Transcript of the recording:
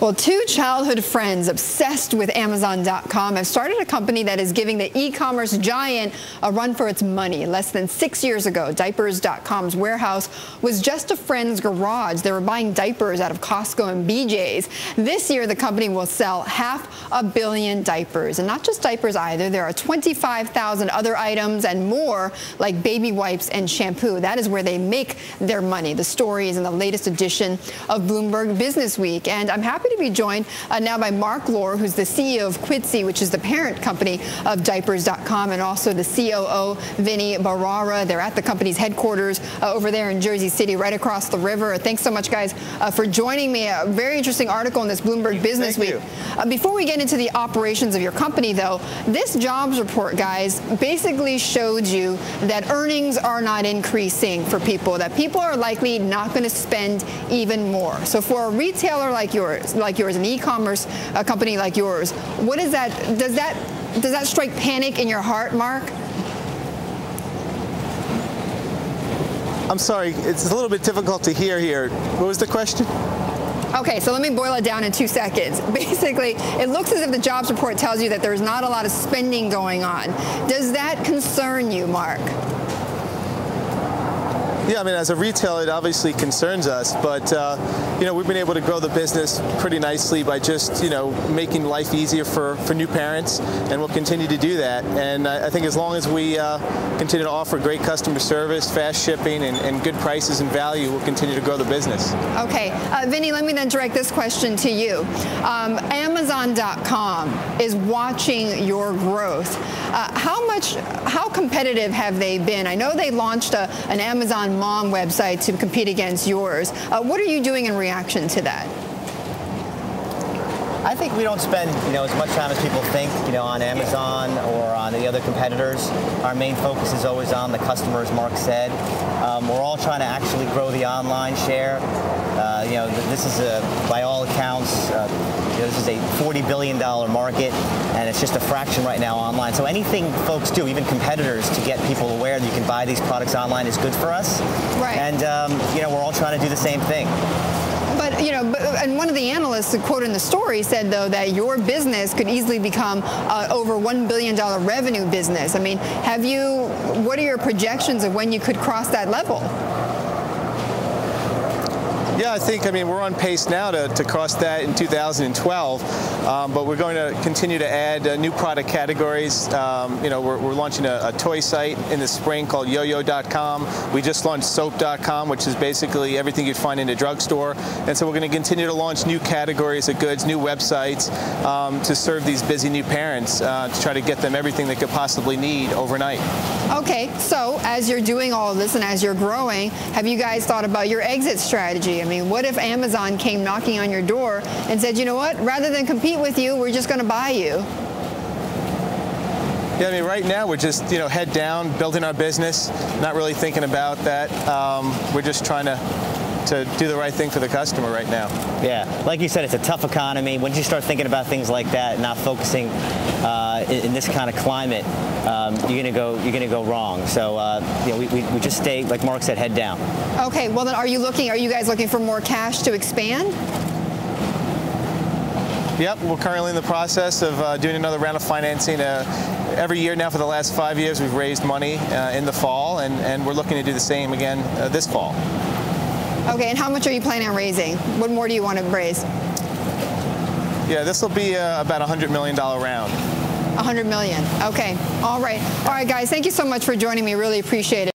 Well, two childhood friends obsessed with Amazon.com have started a company that is giving the e-commerce giant a run for its money. Less than 6 years ago, Diapers.com's warehouse was just a friend's garage. They were buying diapers out of Costco and BJ's. This year, the company will sell $500 million diapers. And not just diapers either. There are 25,000 other items and more, like baby wipes and shampoo. That is where they make their money. The story is in the latest edition of Bloomberg Business Week. And I'm happy to be joined now by Marc Lore, who's the CEO of Quidsi, which is the parent company of Diapers.com, and also the COO, Vinit Bharara. They're at the company's headquarters over there in Jersey City, right across the river. Thanks so much, guys, for joining me. A very interesting article in this Bloomberg Business Week. Before we get into the operations of your company, though, this jobs report, guys, basically showed you that earnings are not increasing for people, that people are likely not going to spend even more. So for a retailer like yours, an e-commerce company like yours, what is that? Does that strike panic in your heart, Mark? I'm sorry, it's a little bit difficult to hear here. What was the question? Okay, so let me boil it down in 2 seconds. Basically, it looks as if the jobs report tells you that there's not a lot of spending going on. Does that concern you, Mark? Yeah, I mean, as a retailer, it obviously concerns us, but, you know, we've been able to grow the business pretty nicely by just, you know, making life easier for new parents, and we'll continue to do that. And I think as long as we continue to offer great customer service, fast shipping, and good prices and value, we'll continue to grow the business. Okay. Vinny, let me then direct this question to you. Amazon.com is watching your growth. How competitive have they been? I know they launched an Amazon Mom website to compete against yours. What are you doing in reaction to that? I think we don't spend, you know, as much time as people think, you know, on Amazon or on the other competitors. Our main focus is always on the customer, as Mark said. We're all trying to actually grow the online share. You know, this is by all accounts, this is a $40 billion market, and it's just a fraction right now online. So anything folks do, even competitors, to get people aware that you can buy these products online is good for us. Right. And, you know, we're all trying to do the same thing. But, you know, and one of the analysts, the quote in the story, said, though, that your business could easily become over $1 billion revenue business. I mean, what are your projections of when you could cross that level? Yeah, I think, I mean, we're on pace now to cross that in 2012, but we're going to continue to add new product categories. You know, we're launching a toy site in the spring called yo-yo.com. We just launched soap.com, which is basically everything you'd find in a drugstore. And so we're going to continue to launch new categories of goods, new websites to serve these busy new parents to try to get them everything they could possibly need overnight. Okay, so as you're doing all of this and as you're growing, have you guys thought about your exit strategy? I mean, what if Amazon came knocking on your door and said, you know what, rather than compete with you, we're just going to buy you? Yeah, I mean, right now we're just, you know, head down, building our business, not really thinking about that. We're just trying to do the right thing for the customer right now. Yeah, like you said, it's a tough economy. Once you start thinking about things like that, not focusing in this kind of climate, you're gonna go wrong. So you know, we just stay, like Mark said, head down. Okay. Well, then, are you guys looking for more cash to expand? Yep. We're currently in the process of doing another round of financing. Every year now for the last 5 years, we've raised money in the fall, and we're looking to do the same again this fall. Okay, and how much are you planning on raising? What more do you want to raise? Yeah, this will be about $100 million round. $100 million. Okay. All right. All right, guys. Thank you so much for joining me. Really appreciate it.